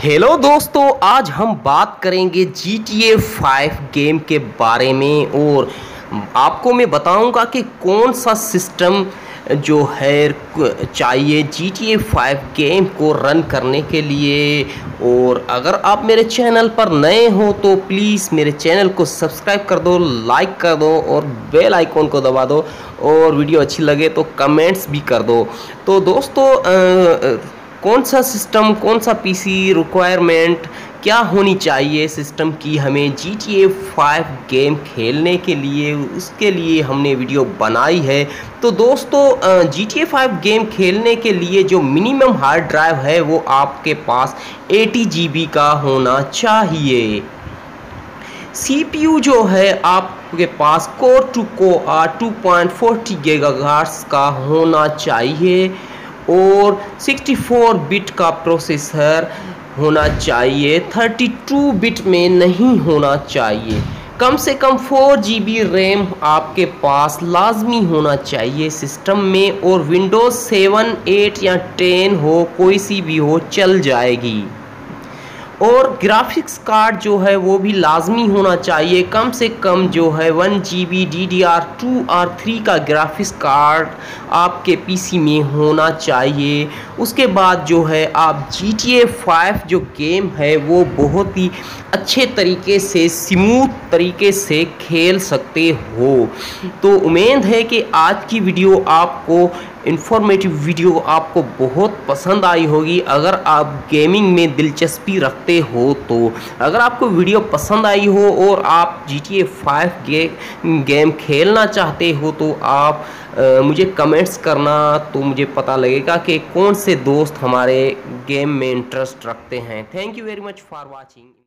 Hello दोस्तों, आज हम बात करेंगे GTA 5 गेम के बारे में और आपको मैं बताऊंगा कि कौन सा सिस्टम जो है चाहिए GTA 5 गेम को रन करने के लिए। और अगर आप मेरे चैनल पर नए हो तो प्लीज़ मेरे चैनल को सब्सक्राइब कर दो, लाइक कर दो और बेल आइकॉन को दबा दो, और वीडियो अच्छी लगे तो कमेंट्स भी कर दो। तो दोस्तों, कौन सा सिस्टम, कौन सा पीसी, रिक्वायरमेंट क्या होनी चाहिए सिस्टम की हमें GTA 5 गेम खेलने के लिए, उसके लिए हमने वीडियो बनाई है। तो दोस्तों, GTA 5 गेम खेलने के लिए जो मिनिमम हार्ड ड्राइव है वो आपके पास 80 GB का होना चाहिए। CPU जो है आपके पास कोर टू कोर 2.40 GHz का होना चाहिए और 64 बिट का प्रोसेसर होना चाहिए, 32 बिट में नहीं होना चाहिए। कम से कम 4 GB रैम आपके पास लाजमी होना चाहिए सिस्टम में, और विंडोज़ 7, 8 या 10 हो, कोई सी भी हो चल जाएगी। और ग्राफिक्स कार्ड जो है वो भी लाजमी होना चाहिए, कम से कम जो है 1 GB DDR2 और 3 का ग्राफिक्स कार्ड आपके पीसी में होना चाहिए। उसके बाद जो है आप GTA 5 जो गेम है वो बहुत ही अच्छे तरीके से, स्मूथ तरीके से खेल सकते हो। तो उम्मीद है कि आज की वीडियो आपको, इन्फॉर्मेटिव वीडियो आपको बहुत पसंद आई होगी अगर आप गेमिंग में दिलचस्पी रखते हो तो। अगर आपको वीडियो पसंद आई हो और आप GTA 5 गेम खेलना चाहते हो तो आप मुझे कमेंट्स करना, तो मुझे पता लगेगा कि कौन से दोस्त हमारे गेम में इंटरेस्ट रखते हैं। Thank you very much for watching.